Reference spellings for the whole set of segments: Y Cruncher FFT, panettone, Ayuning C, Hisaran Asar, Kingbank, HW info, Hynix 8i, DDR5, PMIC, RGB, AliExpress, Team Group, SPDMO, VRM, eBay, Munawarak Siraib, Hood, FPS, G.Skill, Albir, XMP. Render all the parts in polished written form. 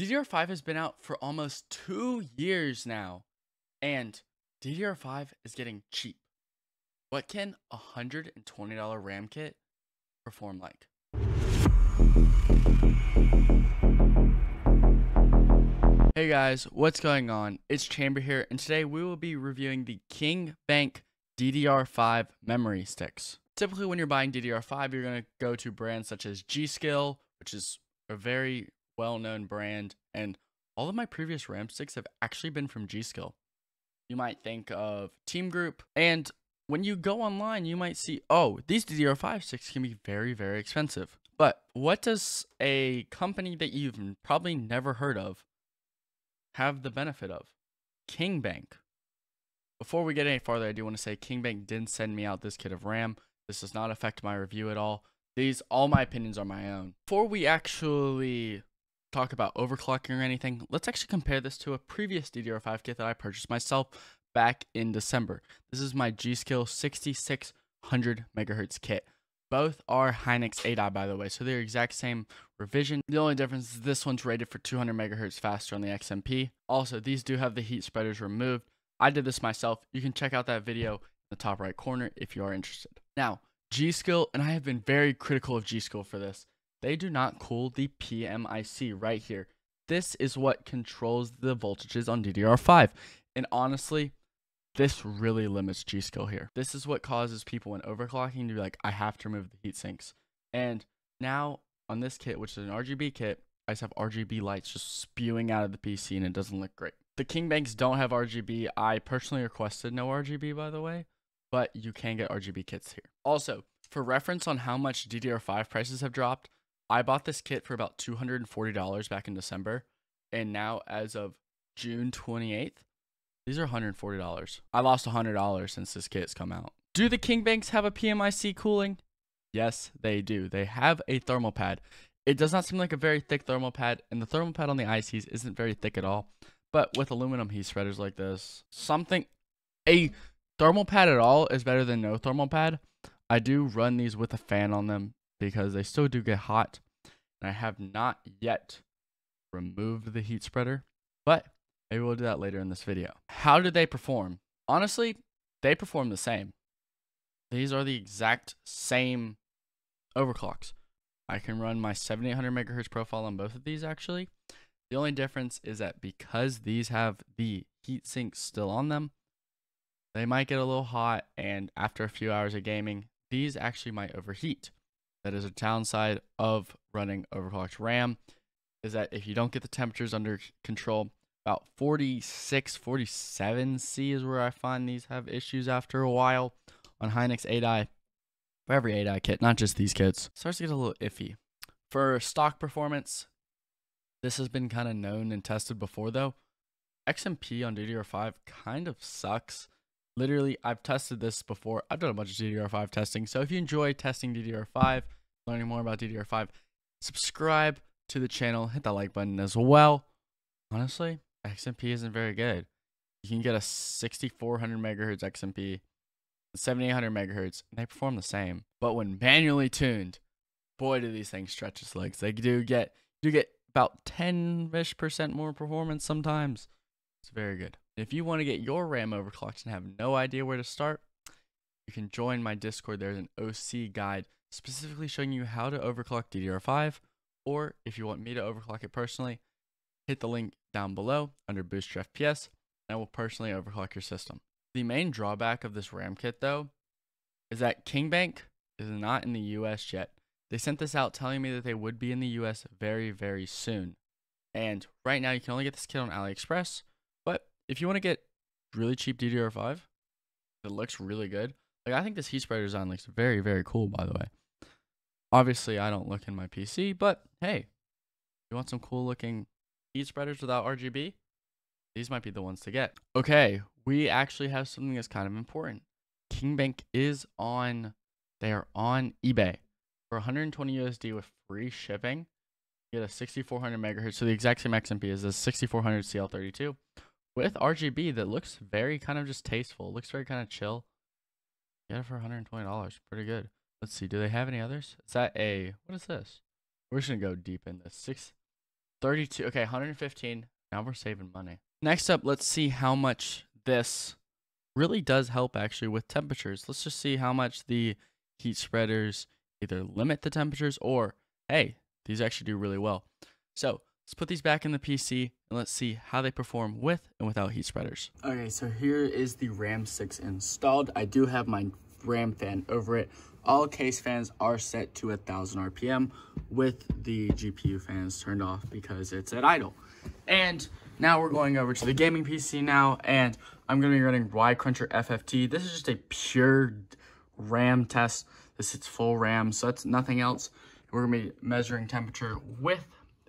DDR5 has been out for almost 2 years now, and DDR5 is getting cheap. What can a $120 RAM kit perform like? Hey guys, what's going on? It's Chamber here, and today we will be reviewing the Kingbank DDR5 memory sticks. Typically when you're buying DDR5, you're going to go to brands such as G.Skill, which is a very well-known brand, and all of my previous RAM sticks have actually been from G.Skill. You might think of Team Group, and when you go online, you might see, oh, these DDR5 sticks can be very, very expensive. But what does a company that you've probably never heard of have the benefit of? Kingbank. Before we get any farther, I do want to say Kingbank didn't send me out this kit of RAM. This does not affect my review at all. All my opinions are my own. Before we actually talk about overclocking or anything, let's actually compare this to a previous DDR5 kit that I purchased myself back in December. This is my G.Skill 6600 megahertz kit. Both are Hynix 8i, by the way, so they're exact same revision. The only difference is this one's rated for 200 megahertz faster on the XMP. Also, these do have the heat spreaders removed. I did this myself. You can check out that video in the top right corner if you are interested. Now, G.Skill, and I have been very critical of G.Skill for this. They do not cool the PMIC right here. This is what controls the voltages on DDR5. And honestly, this really limits G.Skill here. This is what causes people when overclocking to be like, I have to remove the heat sinks. And now on this kit, which is an RGB kit, I just have RGB lights just spewing out of the PC and it doesn't look great. The Kingbanks don't have RGB. I personally requested no RGB, by the way, but you can get RGB kits here. Also, for reference on how much DDR5 prices have dropped, I bought this kit for about $240 back in December, and now as of June 28th, these are $140. I lost $100 since this kit's come out. Do the Kingbanks have a PMIC cooling? Yes, they do. They have a thermal pad. It does not seem like a very thick thermal pad, and the thermal pad on the ICs isn't very thick at all, but with aluminum heat spreaders like this, a thermal pad at all is better than no thermal pad. I do run these with a fan on them, because they still do get hot, and I have not yet removed the heat spreader, but maybe we'll do that later in this video. How did they perform? Honestly, they perform the same. These are the exact same overclocks. I can run my 7800 megahertz profile on both of these actually. The only difference is that because these have the heat sinks still on them, they might get a little hot, and after a few hours of gaming, these actually might overheat. That is a downside of running overclocked RAM, is that if you don't get the temperatures under control, about 46, 47 C is where I find these have issues after a while on Hynix 8i. For every 8i kit, not just these kits. Starts to get a little iffy. For stock performance, this has been kind of known and tested before though. XMP on DDR5 kind of sucks. Literally, I've tested this before. I've done a bunch of DDR5 testing. So if you enjoy testing DDR5, learning more about DDR5, subscribe to the channel, hit that like button as well. Honestly, XMP isn't very good. You can get a 6400 megahertz XMP, 7800 megahertz, and they perform the same. But when manually tuned, boy, do these things stretch its legs. They do get about 10-ish% more performance sometimes. It's very good. If you want to get your RAM overclocked and have no idea where to start, you can join my Discord. There's an OC guide specifically showing you how to overclock DDR5, or if you want me to overclock it personally, hit the link down below under Boost Your FPS, and I will personally overclock your system. The main drawback of this RAM kit though is that Kingbank is not in the US yet. They sent this out telling me that they would be in the US very, very soon. And right now you can only get this kit on AliExpress. If you want to get really cheap DDR5 that looks really good, like I think this heat spreader design looks very, very cool, by the way. Obviously, I don't look in my PC, but hey, you want some cool looking heat spreaders without RGB? These might be the ones to get. Okay, we actually have something that's kind of important. Kingbank is on, they are on eBay for $120 USD with free shipping. You get a 6400 megahertz, so the exact same XMP is this 6400 CL32. With RGB that looks very kind of just tasteful. It looks very kind of chill. Get it for $120. Pretty good. Let's see. Do they have any others? Is that a... What is this? We're just going to go deep in this. 32. Okay, 115. Now we're saving money. Next up, let's see how much this really does help actually with temperatures. Let's just see how much the heat spreaders either limit the temperatures or, hey, these actually do really well. So let's put these back in the PC and let's see how they perform with and without heat spreaders. Okay, so here is the RAM 6 installed. I do have my RAM fan over it. All case fans are set to 1000 RPM with the GPU fans turned off because it's at idle. And now we're going over to the gaming PC now, and I'm going to be running Y Cruncher FFT. This is just a pure RAM test. This is full RAM, so that's nothing else. We're going to be measuring temperature with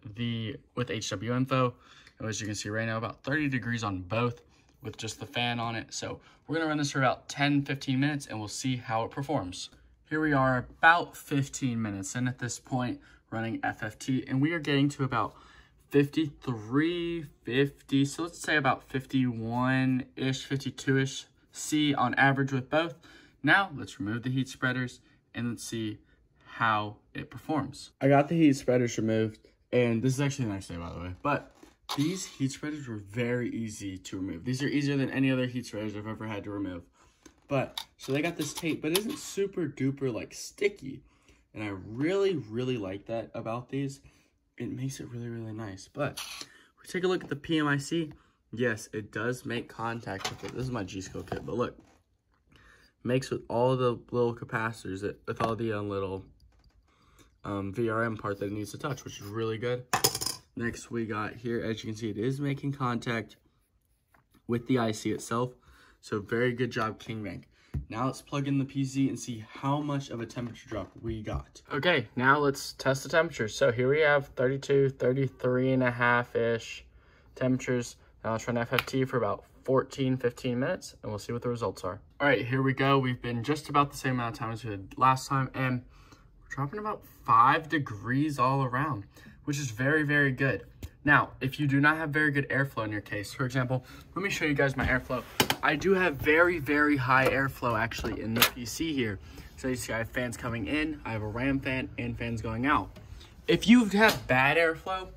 HW info. As you can see right now, about 30 degrees on both with just the fan on it. So we're going to run this for about 10-15 minutes and we'll see how it performs. Here we are about 15 minutes in at this point running FFT, and we are getting to about 53, 50, so let's say about 51-ish, 52-ish C on average with both. Now let's remove the heat spreaders and let's see how it performs. I got the heat spreaders removed, and this is actually the next day, by the way, but these heat spreaders were very easy to remove. These are easier than any other heat spreaders I've ever had to remove. But, so they got this tape, but it isn't super duper like sticky. And I really, really like that about these. It makes it really, really nice. But, we take a look at the PMIC. Yes, it does make contact with it. This is my G.Skill kit, but look. Makes with all the little capacitors, with all the little VRM part that it needs to touch, which is really good. Next, we got here, as you can see, it is making contact with the IC itself. So very good job, Kingbank. Now let's plug in the PC and see how much of a temperature drop we got. Okay, now let's test the temperatures. So here we have 32, 33 and a half-ish temperatures. Now let's run FFT for about 14, 15 minutes and we'll see what the results are. All right, here we go. We've been just about the same amount of time as we did last time, and we're dropping about 5 degrees all around, which is very, very good. Now, if you do not have very good airflow in your case, for example, let me show you guys my airflow. I do have very, very high airflow actually in the PC here. So you see I have fans coming in, I have a RAM fan and fans going out. If you have bad airflow,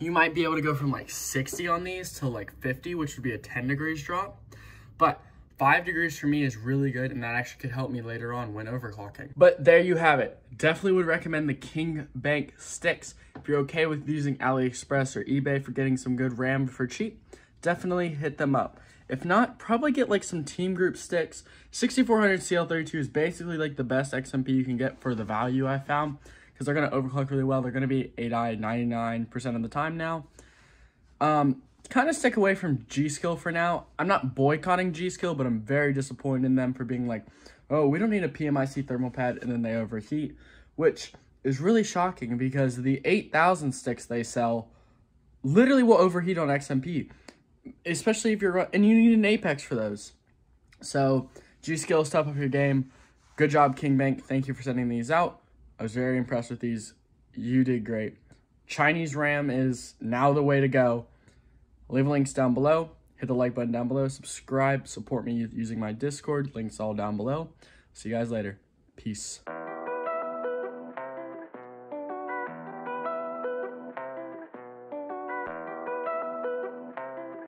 you might be able to go from like 60 on these to like 50, which would be a 10 degrees drop. But 5 degrees for me is really good, and that actually could help me later on when overclocking. But there you have it. Definitely would recommend the Kingbank sticks. If you're okay with using AliExpress or eBay for getting some good RAM for cheap, definitely hit them up. If not, probably get like some Team Group sticks. 6400 CL32 is basically like the best XMP you can get for the value I found, because they're going to overclock really well. They're going to be 8i 99% of the time now. Kind of stick away from G.Skill for now. I'm not boycotting G.Skill, but I'm very disappointed in them for being like, oh, we don't need a PMIC thermal pad, and then they overheat, which is really shocking because the 8,000 sticks they sell literally will overheat on XMP. Especially if you're, and you need an Apex for those. So G.Skill, step up your game. Good job, Kingbank. Thank you for sending these out. I was very impressed with these. You did great. Chinese RAM is now the way to go. I'll leave links down below. Hit the like button down below. Subscribe. Support me using my Discord. Links all down below. See you guys later. Peace.